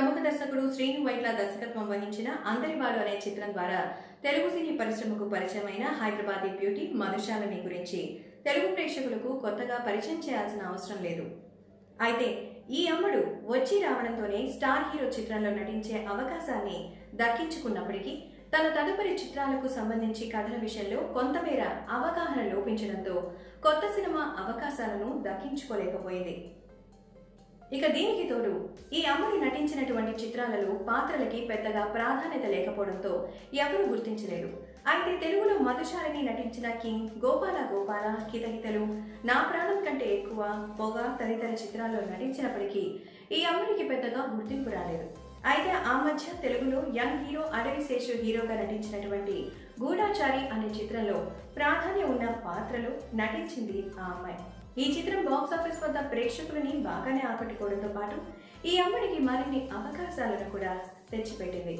ప్రముఖ దర్శకుడు శ్రీను వైట్ల దర్శకత్వం వహించిన అందరి వారు అనే చిత్రం ద్వారా తెలుగు సినీ పరిశ్రమకు పరిచయమైన హైదరాబాద్ బ్యూటీ మధుశాలిని గురించి తెలుగు ప్రేక్షకులకు కొత్తగా పరిచయం చేయాల్సిన అవసరం లేదు. అయితే ఈ అమ్మడు వచ్చి రావడంతోనే స్టార్ హీరో చిత్రంలో నటించే అవకాశాన్ని దక్కించుకున్నప్పటికీ తన తదుపరి చిత్రాలకు సంబంధించి కథల విషయంలో కొంతమేర అవగాహన లోపించడంతో కొత్త సినిమా అవకాశాలను దక్కించుకోలేకపోయింది. ఇక దీనికి తోడు ఈ అమ్మడు నటించినటువంటి చిత్రాలలో పాత్రలకి పెద్దగా ప్రాధాన్యత లేకపోవడంతో ఎవరూ గుర్తించలేరు. అయితే తెలుగులో మధుశాలిని నటించిన కింగ్, గోపాల గోపాల, కితకితలు, నా ప్రాణం కంటే ఎక్కువ, పొగ తదితర చిత్రాల్లో నటించినప్పటికీ ఈ అమ్మడికి పెద్దగా గుర్తింపు రాలేదు. అయితే ఆ మధ్య తెలుగులో యంగ్ హీరో అడవి శేషు హీరోగా నటించినటువంటి గూఢచారి అనే చిత్రంలో ప్రాధాన్యం ఉన్న పాత్రలో నటించింది ఆ అమ్మాయి. ఈ చిత్రం బాక్సాఫీస్ వద్ద ప్రేక్షకులని బాగానే ఆకట్టుకోవడంతో పాటు ఈ అమ్మడికి మరిన్ని అవకాశాలను కూడా తెచ్చిపెట్టింది.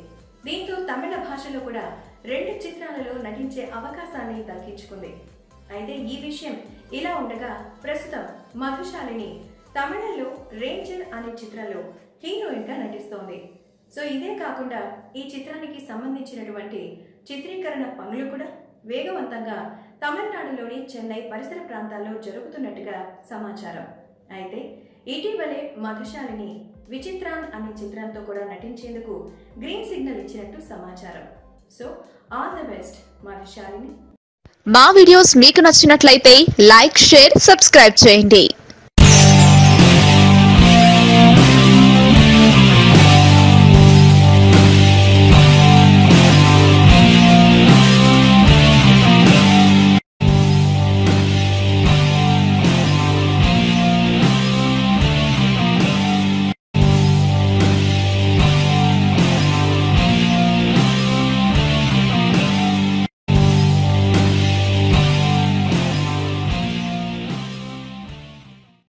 దీంతో తమిళ భాషలో కూడా 2 చిత్రాలలో నటించే అవకాశాన్ని దక్కించుకుంది. అయితే ఈ విషయం ఇలా ఉండగా ప్రస్తుతం మధుశాలిని తమిళంలో రేంజర్ అనే చిత్రంలో హీరోయిన్గా నటిస్తోంది. సో ఇదే కాకుండా ఈ చిత్రానికి సంబంధించినటువంటి చిత్రీకరణ పనులు కూడా వేగవంతంగా తమిళనాడులోని చెన్నై పరిసర ప్రాంతాల్లో జరుగుతున్నట్టుగా సమాచారం. అయితే ఇటీవలే మధుశాలిని విచిత్రాన్ అనే చిత్రంతో కూడా నటించేందుకు గ్రీన్ సిగ్నల్ ఇచ్చినట్టు సమాచారం. So all the best Madhushalini. మా వీడియోస్ మీకు నచ్చినట్లయితే లైక్, షేర్, సబ్స్క్రైబ్ చేయండి.